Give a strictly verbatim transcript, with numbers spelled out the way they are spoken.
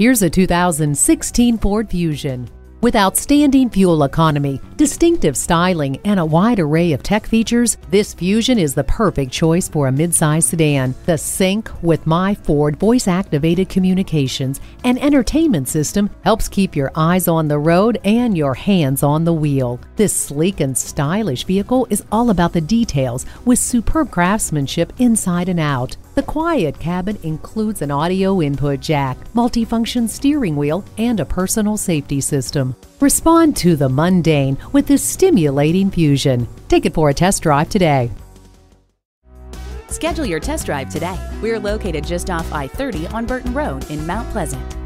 Here's a two thousand sixteen Ford Fusion. With outstanding fuel economy, distinctive styling, and a wide array of tech features, this Fusion is the perfect choice for a midsize sedan. The sync with myFORD voice-activated communications and entertainment system helps keep your eyes on the road and your hands on the wheel. This sleek and stylish vehicle is all about the details with superb craftsmanship inside and out. The quiet cabin includes an audio input jack, multifunction steering wheel, and a personal safety system. Respond to the mundane with this stimulating Fusion. Take it for a test drive today. Schedule your test drive today. We're located just off I thirty on Burton Road in Mount Pleasant.